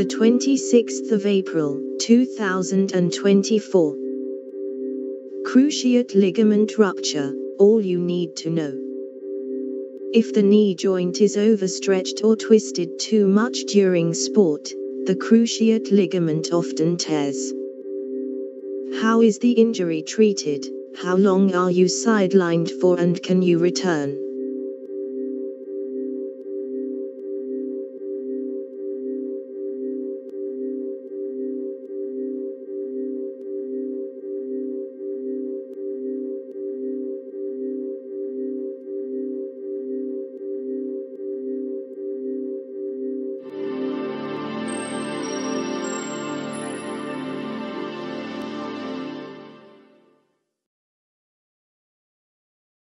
the 26th of April, 2024. Cruciate ligament rupture, all you need to know. If the knee joint is overstretched or twisted too much during sport, the cruciate ligament often tears. How is the injury treated? How long are you sidelined for, and can you return?